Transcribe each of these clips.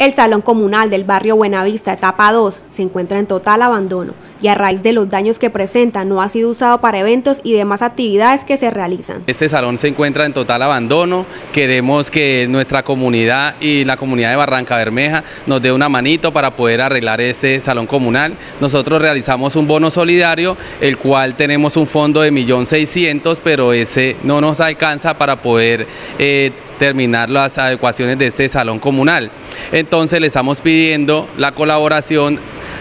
El Salón Comunal del barrio Buenavista, etapa 2, se encuentra en total abandono y a raíz de los daños que presenta no ha sido usado para eventos y demás actividades que se realizan. Este salón se encuentra en total abandono, queremos que nuestra comunidad y la comunidad de Barrancabermeja nos dé una manito para poder arreglar este salón comunal. Nosotros realizamos un bono solidario, el cual tenemos un fondo de 1.600.000, pero ese no nos alcanza para poder terminar las adecuaciones de este salón comunal. Entonces le estamos pidiendo la colaboración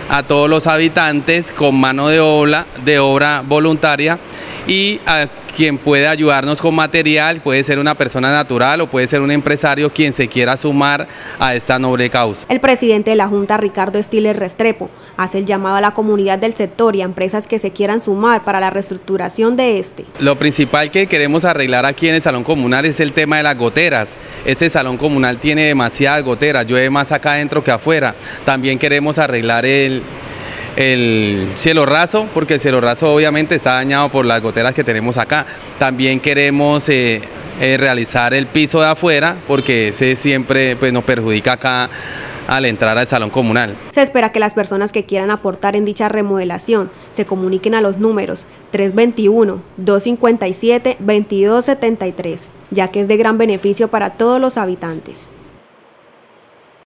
a todos los habitantes con mano de obra voluntaria y a quien puede ayudarnos con material, puede ser una persona natural o puede ser un empresario quien se quiera sumar a esta noble causa. El presidente de la Junta, Ricardo Estiler Restrepo, hace el llamado a la comunidad del sector y a empresas que se quieran sumar para la reestructuración de este. Lo principal que queremos arreglar aquí en el salón comunal es el tema de las goteras. Este salón comunal tiene demasiadas goteras, llueve más acá adentro que afuera. También queremos arreglar el cielo raso, porque el cielo raso obviamente está dañado por las goteras que tenemos acá. También queremos realizar el piso de afuera, porque ese siempre nos perjudica acá al entrar al salón comunal. Se espera que las personas que quieran aportar en dicha remodelación se comuniquen a los números 321-257-2273, ya que es de gran beneficio para todos los habitantes.